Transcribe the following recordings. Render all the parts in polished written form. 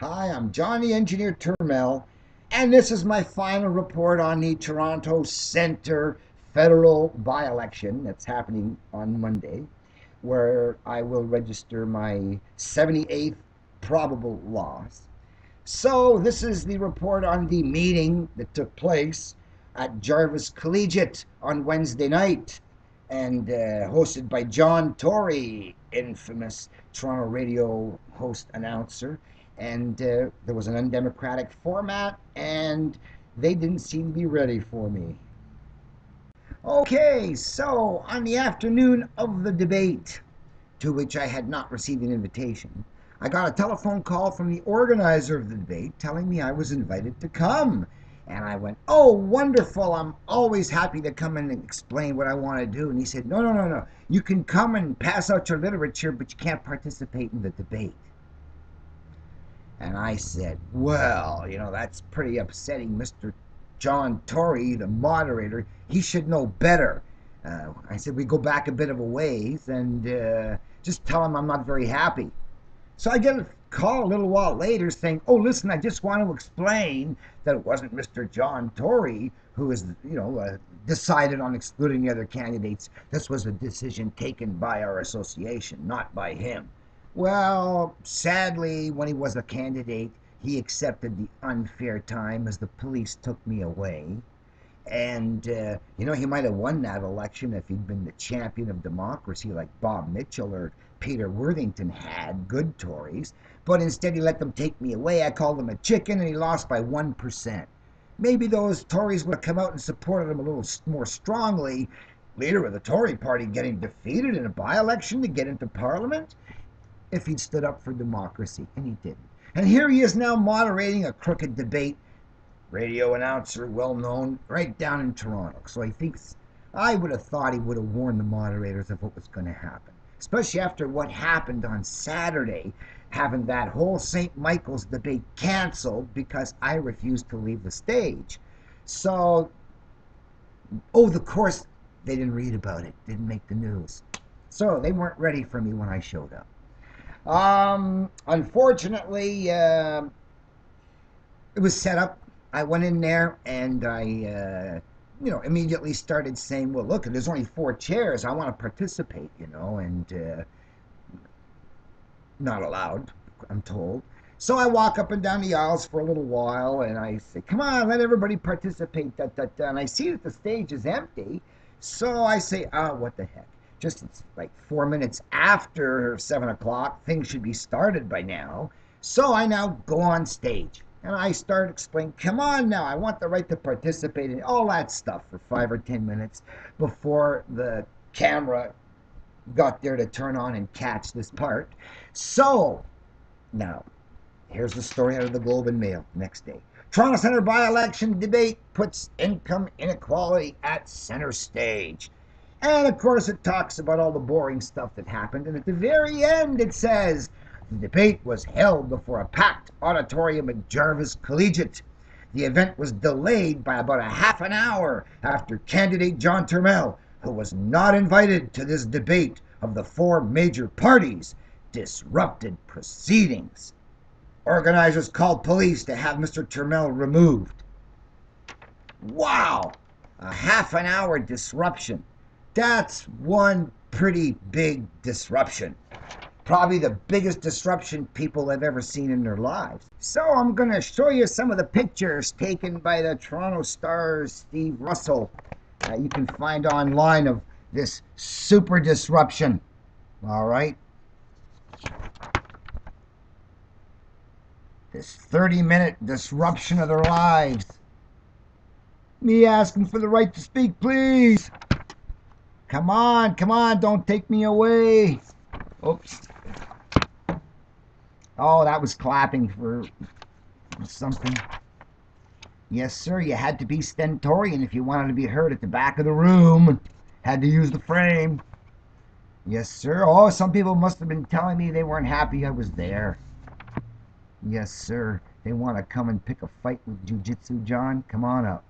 Hi, I'm Johnny Engineer Turmel, and this is my final report on the Toronto Centre federal by-election that's happening on Monday, where I will register my 78th probable loss. So this is the report on the meeting that took place at Jarvis Collegiate on Wednesday night and hosted by John Tory, infamous Toronto radio host announcer. And there was an undemocratic format, and they didn't seem to be ready for me. Okay, so on the afternoon of the debate, to which I had not received an invitation, I got a telephone call from the organizer of the debate telling me I was invited to come. And I went, oh, wonderful, I'm always happy to come and explain what I want to do. And he said, no, you can come and pass out your literature, but you can't participate in the debate. And I said, well, you know, that's pretty upsetting, Mr. John Tory, the moderator. He should know better. I said, we go back a bit of a ways and just tell him I'm not very happy. So I get a call a little while later saying, oh, listen, I just want to explain that it wasn't Mr. John Tory who was, you know, decided on excluding the other candidates. This was a decision taken by our association, not by him. Well, sadly, when he was a candidate, he accepted the unfair time as the police took me away. And, you know, he might have won that election if he'd been the champion of democracy like Bob Mitchell or Peter Worthington had, good Tories. But instead he let them take me away. I called him a chicken and he lost by 1%. Maybe those Tories would have come out and supported him a little more strongly. Leader of the Tory party getting defeated in a by-election to get into Parliament, if he'd stood up for democracy, and he didn't. And here he is now moderating a crooked debate, radio announcer, well known, right down in Toronto. So he thinks, I would have thought he would have warned the moderators of what was going to happen, especially after what happened on Saturday, having that whole St. Michael's debate canceled because I refused to leave the stage. So, oh, of course, they didn't read about it, didn't make the news. So they weren't ready for me when I showed up. Unfortunately, it was set up. I went in there and I, you know, immediately started saying, well, look, there's only 4 chairs. I want to participate, you know, and not allowed, I'm told. So I walk up and down the aisles for a little while and I say, come on, let everybody participate. And I see that the stage is empty. So I say, ah, what the heck? Just it's like 4 minutes after 7 o'clock, things should be started by now. So I now go on stage and I start explaining, come on now, I want the right to participate in all that stuff for 5 or 10 minutes before the camera got there to turn on and catch this part. So now here's the story out of the Globe and Mail next day. Toronto Centre by-election debate puts income inequality at centre stage. And of course it talks about all the boring stuff that happened, and at the very end it says, the debate was held before a packed auditorium at Jarvis Collegiate. The event was delayed by about half an hour after candidate John Turmel, who was not invited to this debate of the 4 major parties, disrupted proceedings. Organizers called police to have Mr. Turmel removed. Wow! A half-an-hour disruption. That's one pretty big disruption. Probably the biggest disruption people have ever seen in their lives. So I'm going to show you some of the pictures taken by the Toronto Star's Steve Russell. You can find online of this super disruption. All right. This 30-minute disruption of their lives. Me asking for the right to speak, please. Come on, don't take me away. Oops. Oh, that was clapping for something. Yes, sir, you had to be stentorian if you wanted to be heard at the back of the room. Had to use the frame. Yes, sir. Oh, some people must have been telling me they weren't happy I was there. Yes, sir. They want to come and pick a fight with jiu-jitsu, John. Come on up.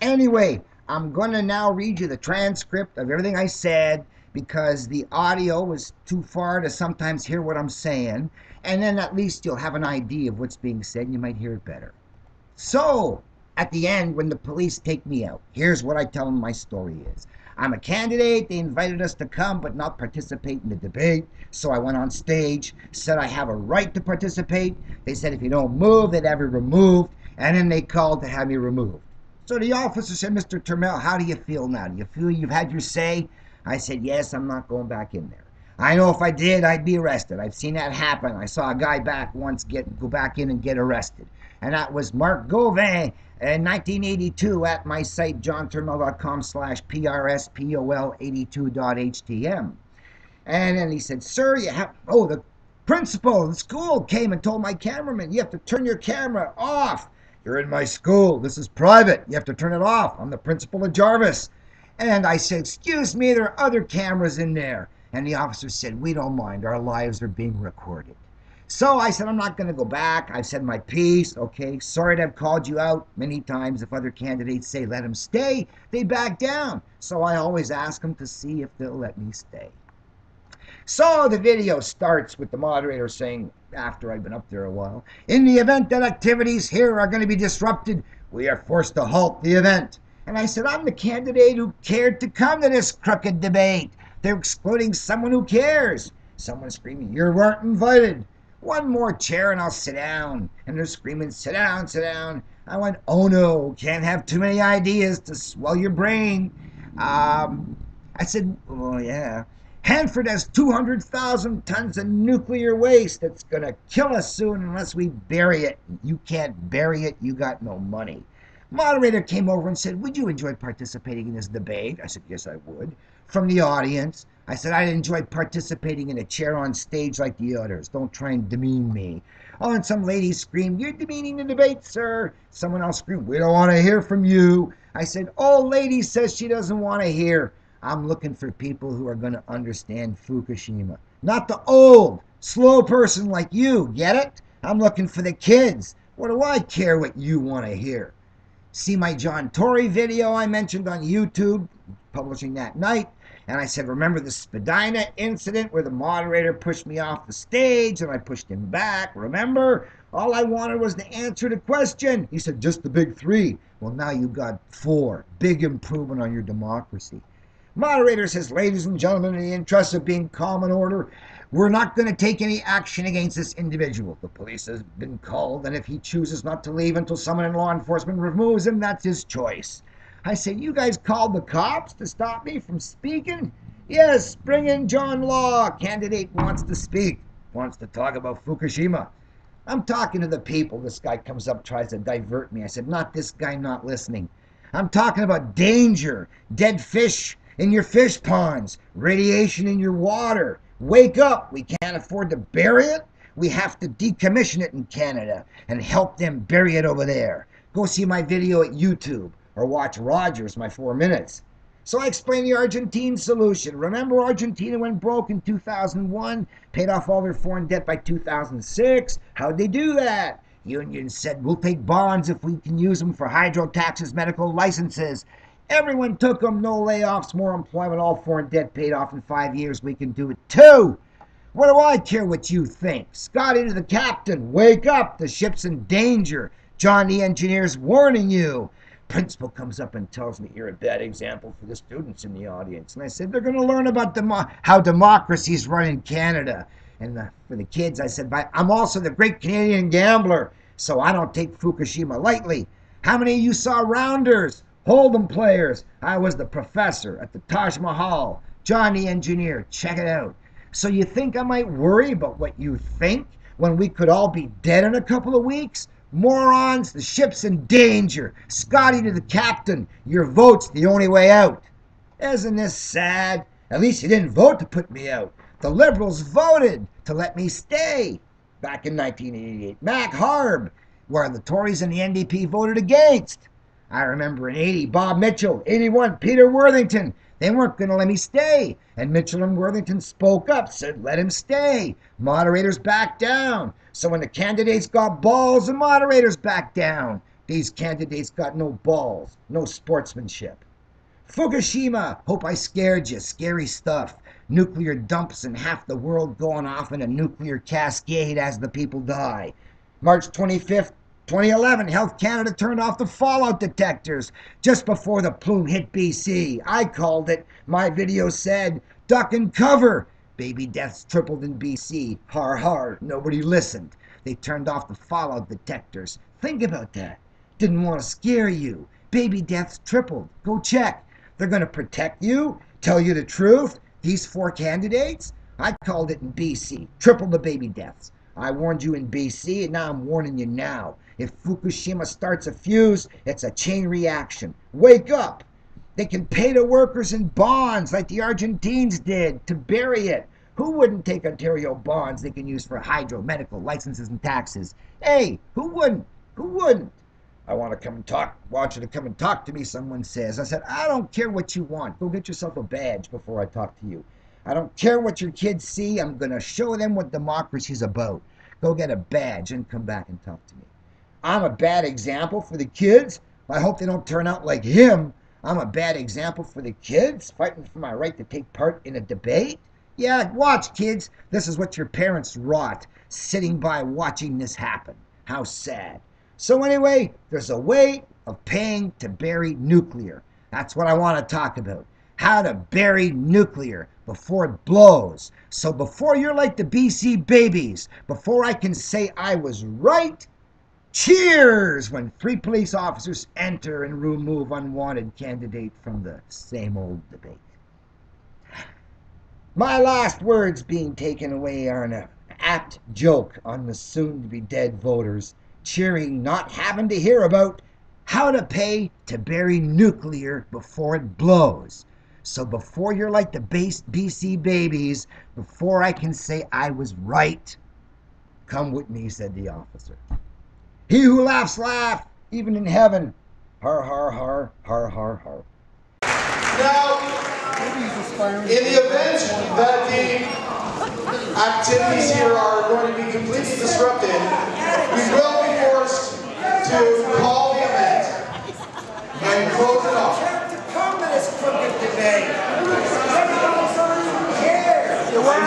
Anyway, I'm going to now read you the transcript of everything I said, because the audio was too far to sometimes hear what I'm saying, and then at least you'll have an idea of what's being said and you might hear it better. So at the end, when the police take me out, here's what I tell them my story is. I'm a candidate, they invited us to come but not participate in the debate, so I went on stage, said I have a right to participate. They said if you don't move, they'd have you removed, and then they called to have me removed. So the officer said, Mr. Turmel, how do you feel now? Do you feel you've had your say? I said, yes, I'm not going back in there. I know if I did, I'd be arrested. I've seen that happen. I saw a guy back once go back in and get arrested, and that was Mark Gauvin. In 1982, at my site, johnturmel.com/prspol82.htm. And then he said, sir, you have, oh, the principal of the school came and told my cameraman, you have to turn your camera off. You're in my school. This is private. You have to turn it off. I'm the principal of Jarvis. And I said, excuse me, there are other cameras in there. And the officer said, we don't mind. Our lives are being recorded. So I said, I'm not going to go back. I've said my piece. Okay, sorry to have called you out many times. If other candidates say let him stay, they back down. So I always ask them to see if they'll let me stay. So the video starts with the moderator saying, after I've been up there a while, in the event that activities here are going to be disrupted, we are forced to halt the event. And I said, I'm the candidate who cared to come to this crooked debate. They're excluding someone who cares. Someone screaming, you weren't invited. One more chair and I'll sit down. And they're screaming, sit down, sit down. I went, oh no, can't have too many ideas to swell your brain. I said, oh yeah. Hanford has 200,000 tons of nuclear waste that's going to kill us soon unless we bury it. You can't bury it, you got no money. Moderator came over and said, would you enjoy participating in this debate? I said, yes, I would. From the audience, I said, I enjoy participating in a chair on stage like the others. Don't try and demean me. Oh, and some lady screamed, you're demeaning the debate, sir. Someone else screamed, we don't want to hear from you. I said, old lady says she doesn't want to hear. I'm looking for people who are going to understand Fukushima. Not the old, slow person like you, get it? I'm looking for the kids. What do I care what you want to hear? See my John Tory video I mentioned on YouTube, publishing that night. And I said, remember the Spadina incident where the moderator pushed me off the stage and I pushed him back? Remember? All I wanted was to answer the question. He said, just the big three. Well, now you got four. Big improvement on your democracy. Moderator says, ladies and gentlemen, in the interest of being calm and order, we're not going to take any action against this individual. The police has been called, and if he chooses not to leave until someone in law enforcement removes him, that's his choice. I said, you guys called the cops to stop me from speaking? Yes, bring in John Law. Candidate wants to speak, wants to talk about Fukushima. I'm talking to the people. This guy comes up, tries to divert me. I said, not this guy not listening. I'm talking about danger, dead fish in your fish ponds, radiation in your water. Wake up. We can't afford to bury it. We have to decommission it in Canada and help them bury it over there. Go see my video at YouTube. Or watch Rogers, my 4 minutes. So I explained the Argentine solution. Remember, Argentina went broke in 2001, paid off all their foreign debt by 2006. How'd they do that? Unions said, we'll take bonds if we can use them for hydro taxes, medical licenses. Everyone took them, no layoffs, more employment, all foreign debt paid off in 5 years. We can do it too. What do I care what you think? Scotty to the captain, wake up, the ship's in danger. John the engineer's warning you. Principal comes up and tells me, you're a bad example for the students in the audience. And I said, they're going to learn about how democracies run in Canada. And for the kids, I said, I'm also the great Canadian gambler, so I don't take Fukushima lightly. How many of you saw Rounders? Hold'em players. I was the professor at the Taj Mahal. Johnny Engineer, check it out. So you think I might worry about what you think when we could all be dead in a couple of weeks? Morons, the ship's in danger. Scotty to the captain, your vote's the only way out. Isn't this sad? At least you didn't vote to put me out. The Liberals voted to let me stay back in 1988. Mac Harb, where the Tories and the NDP voted against. I remember in 80, Bob Mitchell, 81, Peter Worthington. They weren't going to let me stay. And Mitchell and Worthington spoke up, said, let him stay. Moderators backed down. So when the candidates got balls, the moderators backed down. These candidates got no balls, no sportsmanship. Fukushima, hope I scared you. Scary stuff. nuclear dumps and half the world going off in a nuclear cascade as the people die. March 25th, 2011, Health Canada turned off the fallout detectors just before the plume hit B.C. I called it. My video said, duck and cover. Baby deaths tripled in B.C. Har har, nobody listened. They turned off the fallout detectors. Think about that. Didn't want to scare you. Baby deaths tripled. Go check. They're going to protect you, tell you the truth. These four candidates, I called it in B.C. Triple the baby deaths. I warned you in B.C. and now I'm warning you now. If Fukushima starts a fuse, it's a chain reaction. Wake up. They can pay the workers in bonds like the Argentines did to bury it. Who wouldn't take Ontario bonds they can use for hydro, medical, licenses and taxes? Hey, who wouldn't? Who wouldn't? I want to come and talk, want you to come and talk to me, someone says. I said, I don't care what you want. Go get yourself a badge before I talk to you. I don't care what your kids see. I'm going to show them what democracy's about. Go get a badge and come back and talk to me. I'm a bad example for the kids. I hope they don't turn out like him. I'm a bad example for the kids, fighting for my right to take part in a debate. Yeah, watch, kids. This is what your parents wrought, sitting by watching this happen. How sad. So anyway, there's a way of paying to bury nuclear. That's what I want to talk about. How to bury nuclear before it blows. So before you're like the BC babies, before I can say I was right, cheers when three police officers enter and remove unwanted candidate from the same old debate. My last words being taken away are an apt joke on the soon-to-be-dead voters, cheering, not having to hear about how to pay to bury nuclear before it blows. So before you're like the BC babies, before I can say I was right, come with me, said the officer. He who laughs, laugh, even in heaven. Har, har, har, har, har, har. Now, in the event that the activities here are going to be completely disrupted, we will to call the event and close it off. I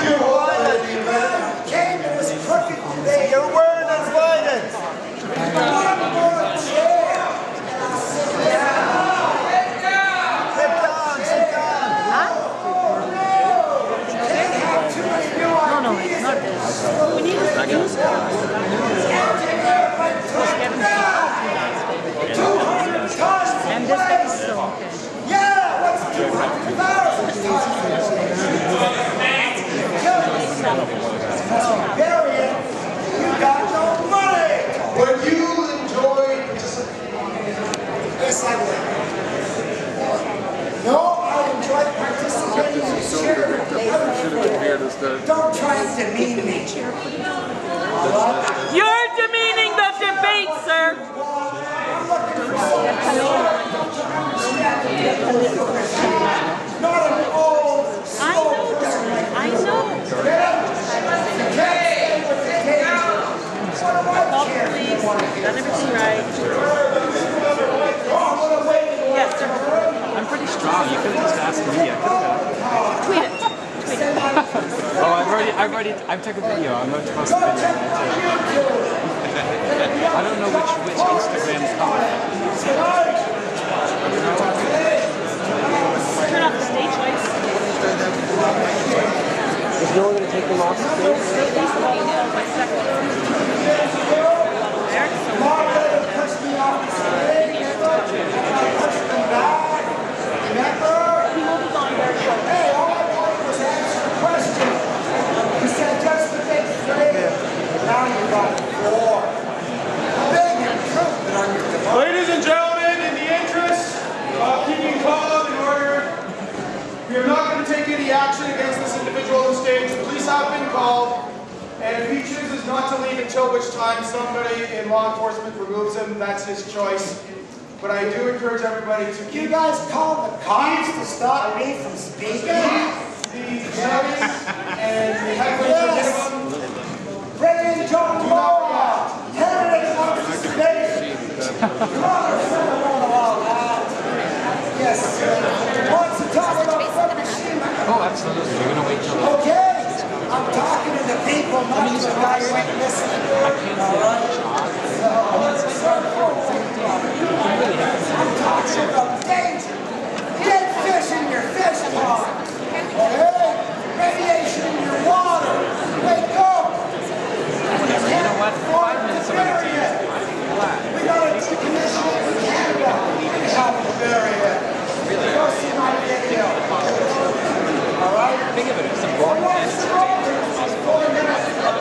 do hope that the event came to this crooked today. Your word is violent. One more chair. Sit down. No, it's not this. We need to do this. Yeah, what's 200,000 times? Bury it. You got no money. But you enjoy participating. Yes, I will. No, I enjoy participating in charity. Don't try to demean me. You're demeaning the debate, sir. I'm pretty strong. You could have just asked me. I could have. Tweet it. Oh, I've taken a video. I'm not supposed to do that. I don't know which Instagram's on. Turn off the stage lights. Is no one going to take them off the stage? He won't be gone very shortly. Hey, all I wanted was to ask you a question. You said just the day today. Now you've got four. Big improvement on your device. Ladies and gentlemen, in the interest of keeping calm, we are not going to take any action against this individual on stage. Police have been called, and if he chooses not to leave until which time somebody in law enforcement removes him, that's his choice. But I do encourage everybody to keep... You guys call the cops to stop me from speaking? The shouting and the heckling are minimum. Bring in John Tory! Tear it up to space! Come on, yes, sir. Once the time about... Oh, Okay, I'm talking to the people, not to the guy who ain't listening. All right? So, I'm talking about danger. Dead fish in your fish pond. Okay? Radiation in your water. Wake up. You know what? 5 minutes of entertainment. We got a decommission in Canada. We can help bury it. Go see my video. Alright? Think of it as a broad entertainment. It's 4 minutes of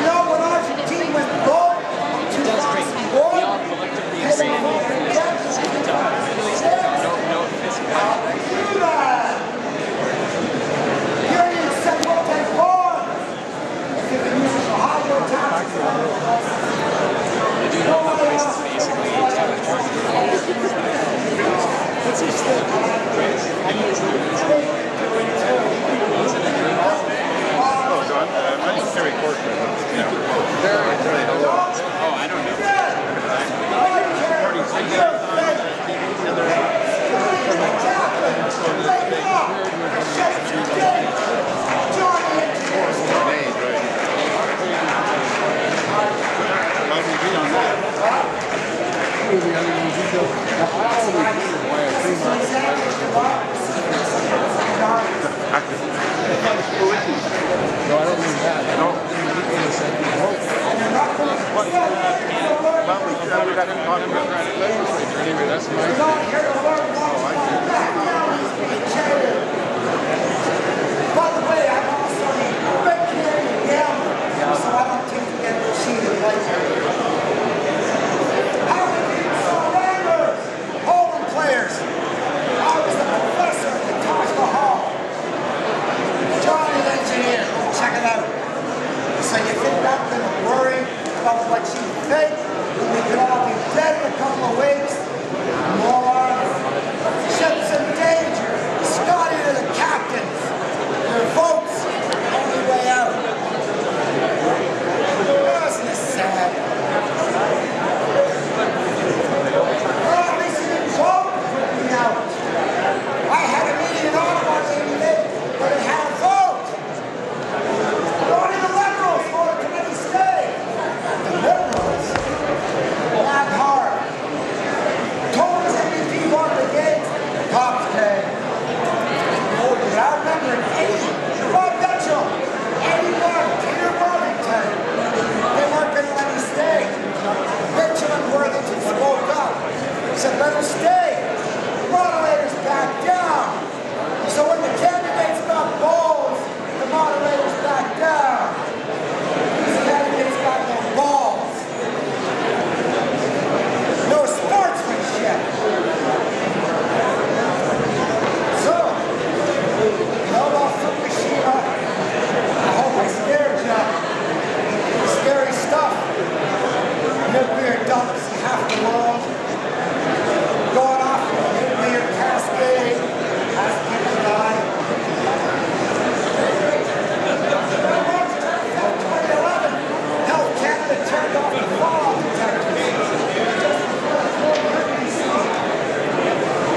You know, when Argentine went gold in 2004, Union said we'll take war. If you've been using Ohio taxes. You know what it is? Hello, John. My name is Terry Corcoran. Oh, I don't know. Anyway, that's by the way, I'm also a big Canadian gambler, so I don't think you can see the place. I was the survivors, holding players. I was a professor at Taj Mahal. Johnny Engineer, check it out. So you think I'm going to worry about what you think? We could all be dead in a couple of weeks. More ships in danger. Scotty to the captains. Their votes on the way out. Isn't this sad? Well, at least you didn't vote me out. I had a meeting in Ottawa today, but it had a vote. Only the Liberals voted to let me stay. The Liberals? Mac Harb. Told us MVP won the game. Top today. I remember in 80, Bob Mitchell, 81, Peter Worthington. They weren't going to let me stay. Mitchell and Worthington spoke up. Said, let us stay. Moderators backed down. So when the candidates got balls, the moderators backed down. These candidates got no balls. No sportsmanship. How about Fukushima? I hope I scared you. Scary stuff. Nuclear dumps in half the world. Going off nuclear cascade. Half people die. In March 2011, Health Canada turned off the fallout detectors. Just before the full nuclear season.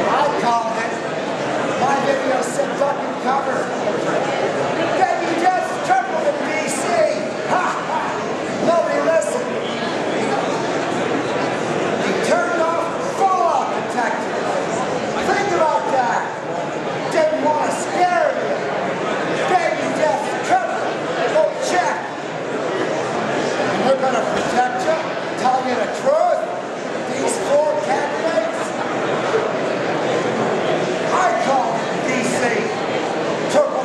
I called it. My video said fucking cover. Can you just triple the B.C.? Ha! Nobody listened. He turned off fallout detectors. Think about that. Didn't want to scare me. Baby death triple. Go check. And we're going to protect you. Tell you the truth. These four candidates. I call it B.C. Turmel.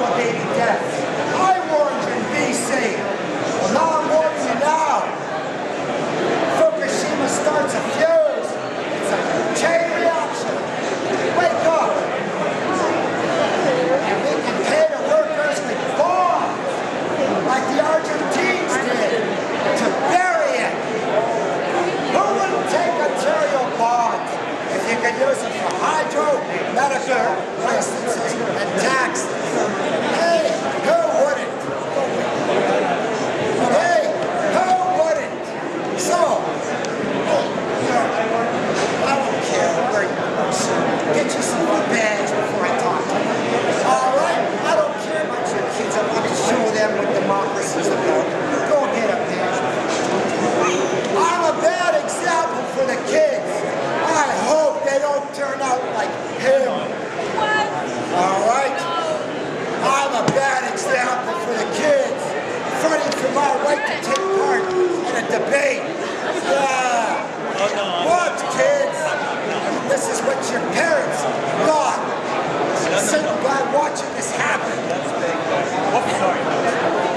It's your parents, God, sitting by watching this happen.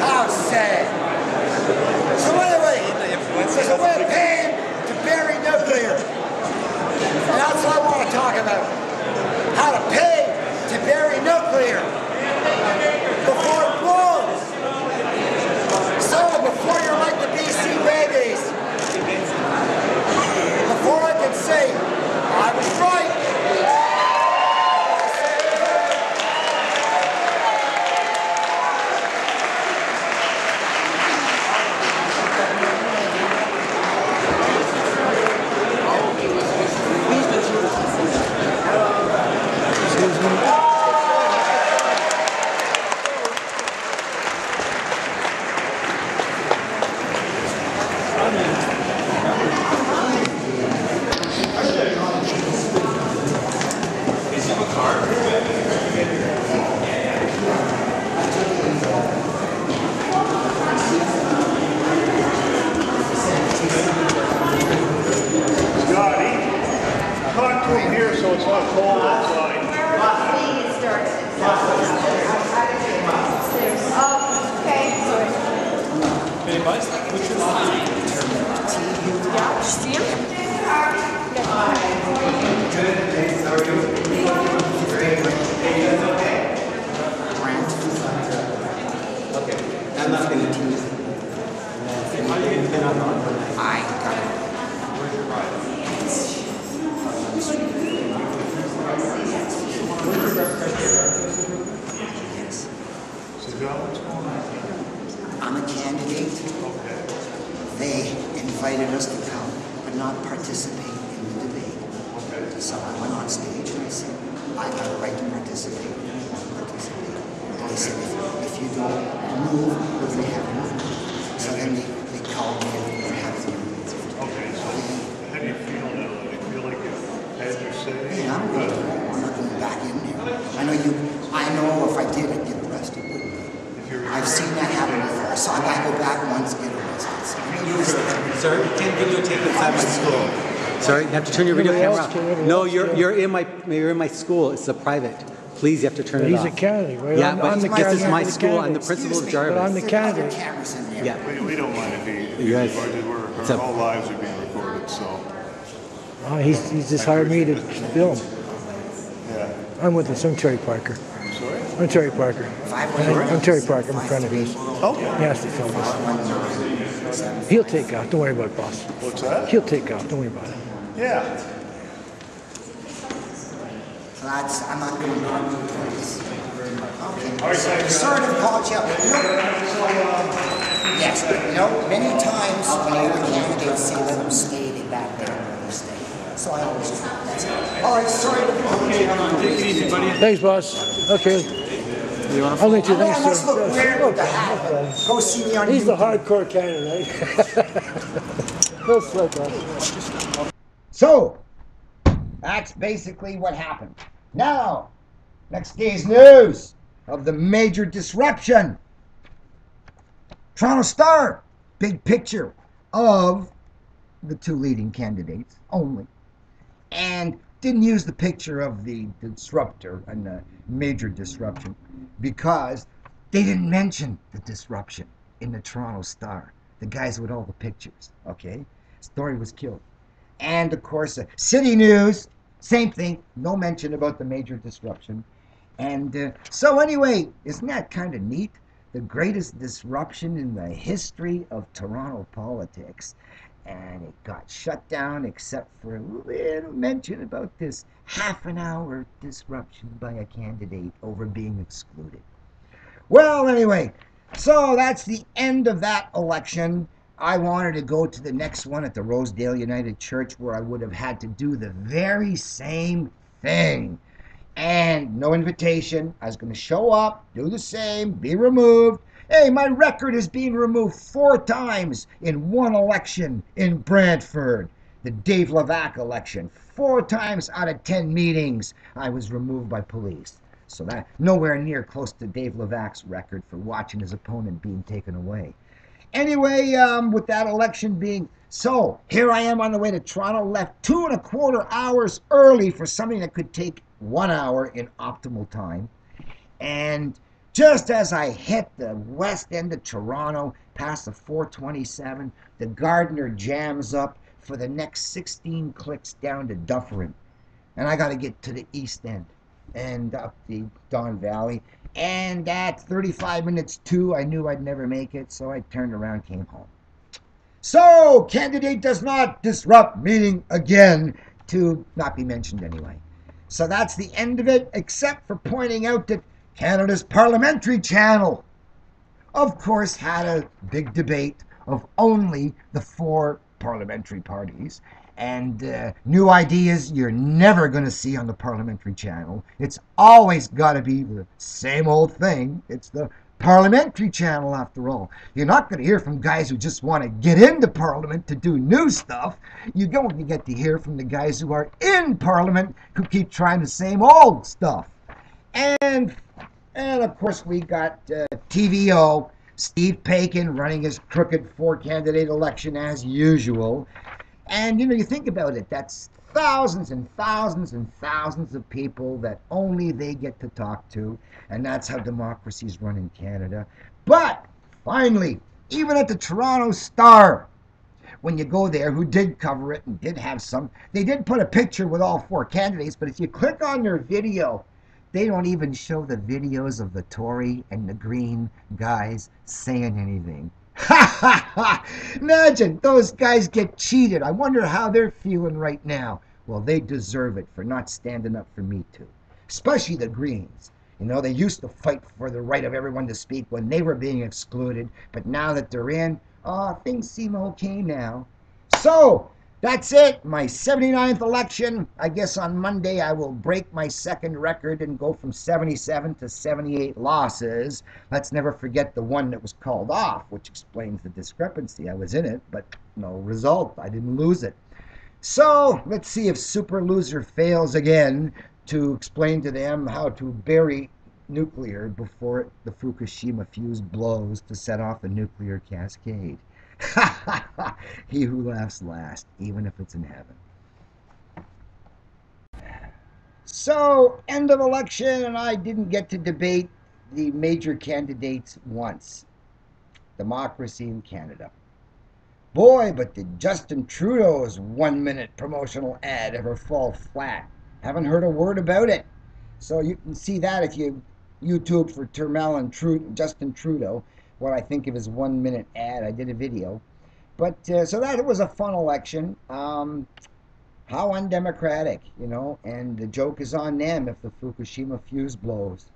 How sad. So anyway, there's a way of paying to bury nuclear. And that's what I want to talk about. How to pay to bury nuclear before it blows. So before you're like the B.C. babies, before I can say I was right, turn your video camera off. No, you're in my school. It's a private. Please, you have to turn it off. He's a candidate, right? Yeah, but this is my school. I'm the principal of Jarvis. But I'm the candidate. Yeah. We don't mind if he recorded. Our whole lives are being recorded, so. He's just hired me to film. Yeah. I'm with him. I'm Terry Parker. Sorry? I'm Terry Parker. I'm Terry Parker. I'm a friend of his. Oh. He has to film us. He'll take off. Don't worry about it, boss. What's that? He'll take off. Don't worry about it. Yeah. Lads, I'm not going to okay. Sorry to call you up. Yes, you know, many times when the candidates say let them stay, they back there and they stay. So I always try. That's it. All right, sorry to call you up. Take it easy, buddy. Thanks, boss. Okay. I'll let you know. I must look weird with the hat. Go see me on YouTube. He's the hardcore candidate. Go slow, boss. So, that's basically what happened. Now, next day's news of the major disruption. Toronto Star, big picture of the two leading candidates only. And didn't use the picture of the disruptor and the major disruption because they didn't mention the disruption in the Toronto Star. The guys with all the pictures, okay? Story was killed. And of course, City News, same thing, no mention about the major disruption. And so anyway, isn't that kind of neat? The greatest disruption in the history of Toronto politics. And it got shut down except for a little mention about this half-an-hour disruption by a candidate over being excluded. Well, anyway, so that's the end of that election. I wanted to go to the next one at the Rosedale United Church where I would have had to do the very same thing. And no invitation. I was going to show up, do the same, be removed. Hey, my record is being removed 4 times in one election in Brantford. The Dave Levac election. 4 times out of 10 meetings, I was removed by police. So that nowhere near close to Dave Levac's record for watching his opponent being taken away. Anyway, with that election being so, here I am on the way to Toronto, left 2.25 hours early for something that could take 1 hour in optimal time. And just as I hit the west end of Toronto, past the 427, the Gardiner jams up for the next 16 clicks down to Dufferin. And I got to get to the east end and up the Don Valley. And at 35 minutes to, I knew I'd never make it, so I turned around, came home. So, candidate does not disrupt meeting again, to not be mentioned anyway. So that's the end of it, except for pointing out that Canada's Parliamentary Channel, of course, had a big debate of only the 4 parliamentary parties. And new ideas you're never going to see on the Parliamentary Channel. It's always got to be the same old thing. It's the Parliamentary Channel, after all. You're not going to hear from guys who just want to get into Parliament to do new stuff. You don't get to hear from the guys who are in Parliament who keep trying the same old stuff. And of course, we got TVO, Steve Paikin running his crooked 4-candidate election as usual. And, you know, you think about it, that's thousands and thousands and thousands of people that only they get to talk to. And that's how democracies run in Canada. But, finally, even at the Toronto Star, when you go there, who did cover it and did have some, they did put a picture with all 4 candidates, but if you click on their video, they don't even show the videos of the Tory and the Green guys saying anything. Ha ha ha! Imagine those guys get cheated. I wonder how they're feeling right now. Well, they deserve it for not standing up for Me Too. Especially the Greens. You know, they used to fight for the right of everyone to speak when they were being excluded. But now that they're in, things seem okay now. So, that's it. My 79th election. I guess on Monday I will break my second record and go from 77 to 78 losses. Let's never forget the one that was called off, which explains the discrepancy. I was in it, but no result. I didn't lose it. So let's see if Super Loser fails again to explain to them how to bury nuclear before the Fukushima fuse blows to set off the nuclear cascade. Ha ha ha! He who laughs last, even if it's in heaven. So, end of election, and I didn't get to debate the major candidates once. Democracy in Canada. Boy, but did Justin Trudeau's 1-minute promotional ad ever fall flat. Haven't heard a word about it. So you can see that if you YouTube for Turmel and Justin Trudeau. What I think of his 1-minute ad. I did a video. But, so that was a fun election. How undemocratic, you know, and the joke is on them if the Fukushima fuse blows.